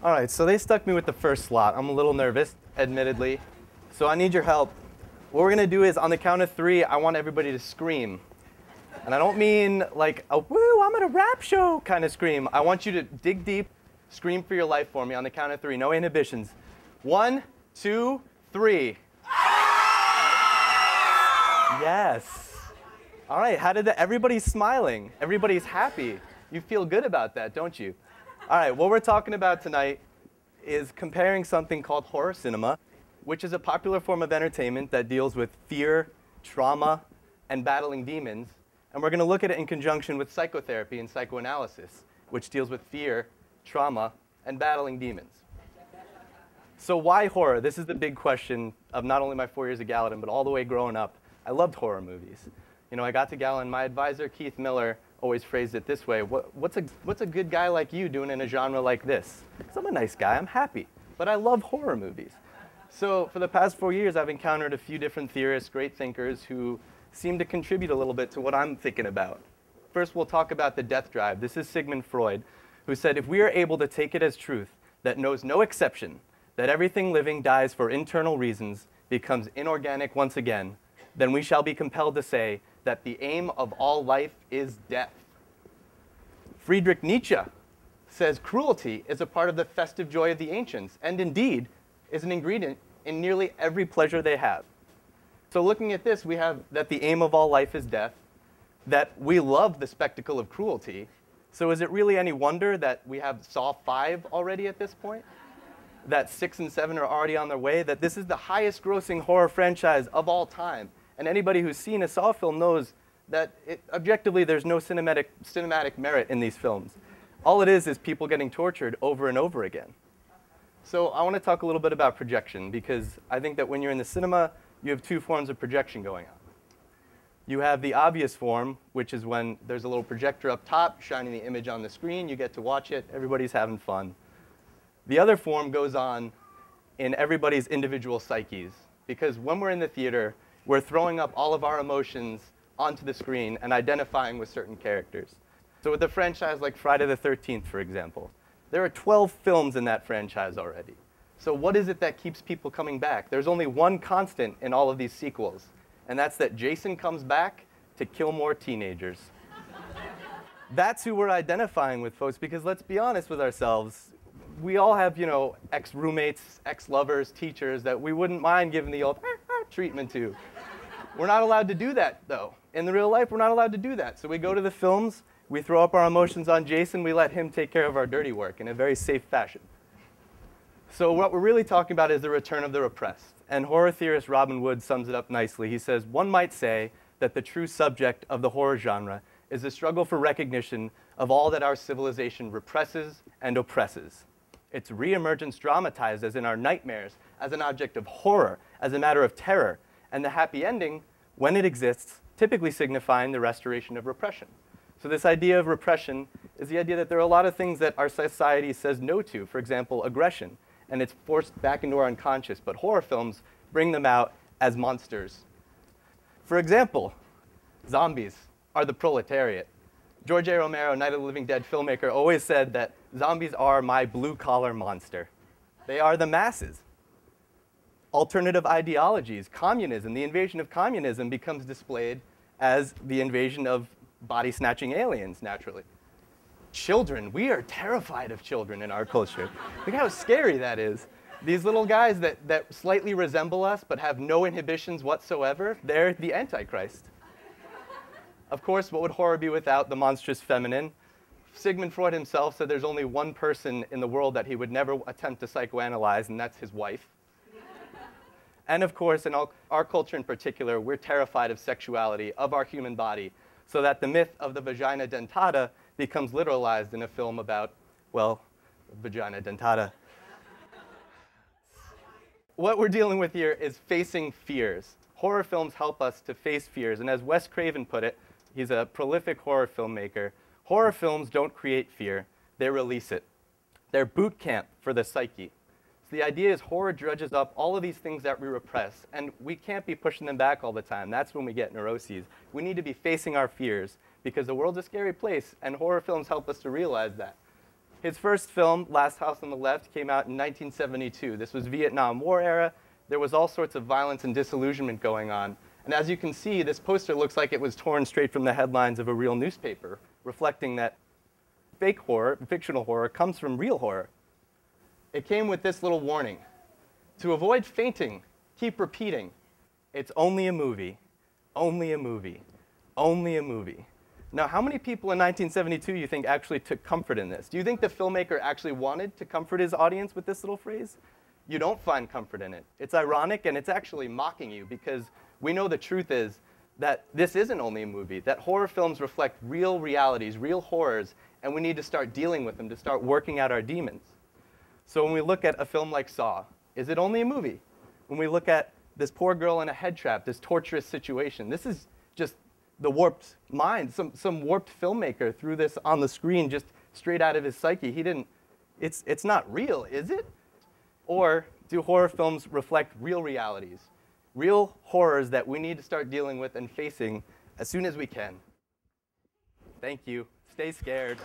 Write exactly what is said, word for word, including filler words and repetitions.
All right, so they stuck me with the first slot. I'm a little nervous, admittedly. So I need your help. What we're gonna do is, on the count of three, I want everybody to scream. And I don't mean like a woo, I'm at a rap show kind of scream. I want you to dig deep, scream for your life for me on the count of three, no inhibitions. One, two, three. Yes. All right, how did that, everybody's smiling. Everybody's happy. You feel good about that, don't you? All right, what we're talking about tonight is comparing something called horror cinema, which is a popular form of entertainment that deals with fear, trauma, and battling demons. And we're going to look at it in conjunction with psychotherapy and psychoanalysis, which deals with fear, trauma, and battling demons. So why horror? This is the big question of not only my four years at Gallatin, but all the way growing up. I loved horror movies. You know, I got to Gallatin. My advisor, Keith Miller, always phrased it this way. What, what's, a, what's a good guy like you doing in a genre like this? Because I'm a nice guy. I'm happy. But I love horror movies. So for the past four years, I've encountered a few different theorists, great thinkers, who seem to contribute a little bit to what I'm thinking about. First, we'll talk about the death drive. This is Sigmund Freud, who said, if we are able to take it as truth that knows no exception, that everything living dies for internal reasons, becomes inorganic once again, then we shall be compelled to say that the aim of all life is death. Friedrich Nietzsche says cruelty is a part of the festive joy of the ancients, and indeed is an ingredient in nearly every pleasure they have. So looking at this, we have that the aim of all life is death, that we love the spectacle of cruelty. So is it really any wonder that we have Saw five already at this point? That six and seven are already on their way, that this is the highest grossing horror franchise of all time. And anybody who's seen a Saw film knows that it, objectively there's no cinematic, cinematic merit in these films. All it is is people getting tortured over and over again. So I want to talk a little bit about projection, because I think that when you're in the cinema, you have two forms of projection going on. You have the obvious form, which is when there's a little projector up top shining the image on the screen. You get to watch it. Everybody's having fun. The other form goes on in everybody's individual psyches, because when we're in the theater, we're throwing up all of our emotions onto the screen and identifying with certain characters. So with a franchise like Friday the thirteenth, for example, there are twelve films in that franchise already. So what is it that keeps people coming back? There's only one constant in all of these sequels, and that's that Jason comes back to kill more teenagers. That's who we're identifying with, folks, because let's be honest with ourselves. We all have, you know, ex-roommates, ex-lovers, teachers that we wouldn't mind giving the old treatment to. We're not allowed to do that, though. In the real life, we're not allowed to do that. So we go to the films, we throw up our emotions on Jason, we let him take care of our dirty work in a very safe fashion. So what we're really talking about is the return of the repressed. And horror theorist Robin Wood sums it up nicely. He says, one might say that the true subject of the horror genre is the struggle for recognition of all that our civilization represses and oppresses. Its reemergence dramatized as in our nightmares, as an object of horror, as a matter of terror, and the happy ending, when it exists, typically signifying the restoration of repression. So this idea of repression is the idea that there are a lot of things that our society says no to, for example, aggression, and it's forced back into our unconscious, but horror films bring them out as monsters. For example, zombies are the proletariat. George A. Romero, Night of the Living Dead filmmaker, always said that zombies are my blue-collar monster. They are the masses. Alternative ideologies, communism, the invasion of communism becomes displayed as the invasion of body-snatching aliens, naturally. Children, we are terrified of children in our culture. Look how scary that is. These little guys that, that slightly resemble us but have no inhibitions whatsoever, they're the Antichrist. Of course, what would horror be without the monstrous feminine? Sigmund Freud himself said there's only one person in the world that he would never attempt to psychoanalyze, and that's his wife. And of course, in all, our culture in particular, we're terrified of sexuality, of our human body, so that the myth of the vagina dentata becomes literalized in a film about, well, vagina dentata. What we're dealing with here is facing fears. Horror films help us to face fears, and as Wes Craven put it, he's a prolific horror filmmaker, horror films don't create fear, they release it. They're boot camp for the psyche. So the idea is horror dredges up all of these things that we repress, and we can't be pushing them back all the time. That's when we get neuroses. We need to be facing our fears, because the world's a scary place, and horror films help us to realize that. His first film, Last House on the Left, came out in nineteen seventy-two. This was Vietnam War era. There was all sorts of violence and disillusionment going on. And as you can see, this poster looks like it was torn straight from the headlines of a real newspaper, reflecting that fake horror, fictional horror, comes from real horror. It came with this little warning. To avoid fainting, keep repeating, it's only a movie, only a movie, only a movie. Now, how many people in nineteen seventy-two you think actually took comfort in this? Do you think the filmmaker actually wanted to comfort his audience with this little phrase? You don't find comfort in it. It's ironic, and it's actually mocking you, because we know the truth is that this isn't only a movie, that horror films reflect real realities, real horrors, and we need to start dealing with them, to start working out our demons. So when we look at a film like Saw, is it only a movie? When we look at this poor girl in a head trap, this torturous situation, this is just the warped mind, some, some warped filmmaker threw this on the screen just straight out of his psyche. He didn't, it's, it's not real, is it? Or do horror films reflect real realities, real horrors that we need to start dealing with and facing as soon as we can? Thank you. Stay scared.